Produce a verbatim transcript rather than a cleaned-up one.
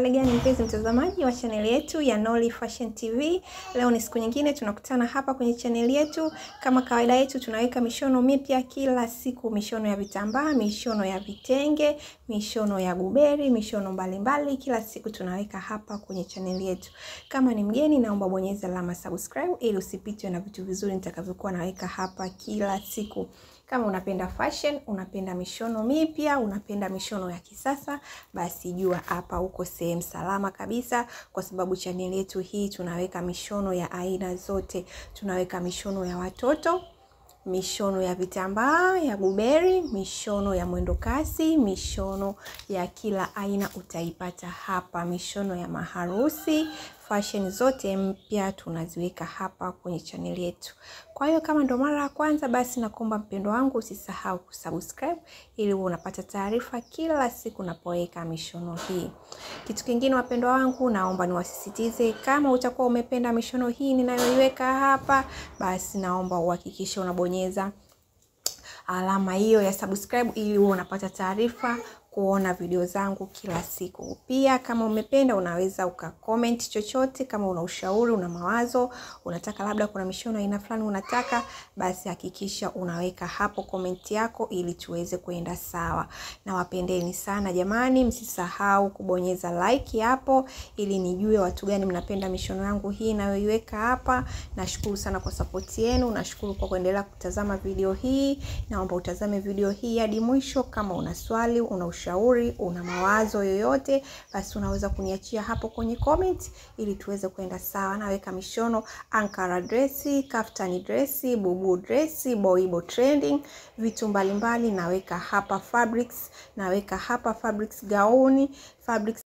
Aligani mpenzi mtazamaji wa chaneli yetu ya Noli Fashion T V. Leo ni siku nyingine tunakutana hapa kwenye chaneli yetu. Kama kawaida yetu tunaweka mishono mipya kila siku, mishono ya vitambaa, mishono ya vitenge, mishono ya guberi, mishono mbalimbali kila siku tunaweka hapa kwenye chaneli yetu. Kama ni mgeni naomba bonyeza alama subscribe ili usipitwe na vitu vizuri nitakavyokuwa naweka hapa kila siku. Kama unapenda fashion, unapenda mishono mipya, unapenda mishono ya kisasa, basi jua hapa huko sehemu salama kabisa, kwa sababu channel yetu hii tunaweka mishono ya aina zote. Tunaweka mishono ya watoto, mishono ya vitambaa, ya guberi, mishono ya mwendokasi, mishono ya kila aina utaipata hapa, mishono ya maharusi. Fashion zote mpya tunaziweka hapa kwenye channel yetu. Kwa hiyo kama ndo mara ya kwanza, basi nakuomba mpendo wangu usisahau kusubscribe ili uwe unapata taarifa kila siku napoweka mishono hii. Kitu kingine wapendo wangu, naomba niwasisitize, kama utakuwa umependa mishono hii ninayoiweka hapa, basi naomba uhakikishe unabonyeza alama hiyo ya subscribe ili uwe unapata taarifa kuona video zangu kila siku. Pia kama umependa unaweza uka comment chochote, kama una ushauri, una mawazo, unataka labda kuna mishono aina fulani unataka, basi hakikisha unaweka hapo comment yako ili tuweze kuenda sawa. Na wapendeni sana jamani, msisahau kubonyeza like hapo ili nijue watu gani mnapenda mishono yangu hii ninayoiweka hapa. Nashukuru sana kwa support yenu, nashukuru kwa kuendelea kutazama video hii. Naomba utazame video hii hadi mwisho. Kama una swali, una ushauri, una mawazo yoyote, basi unaweza kuniachia hapo kwenye comment ili tuweze kuenda sawa. Naweka mishono ankara dressi, kaftani dressi, bubu dressi, boibo trending, vitu mbalimbali naweka hapa, fabrics naweka hapa, fabrics gauni, fabrics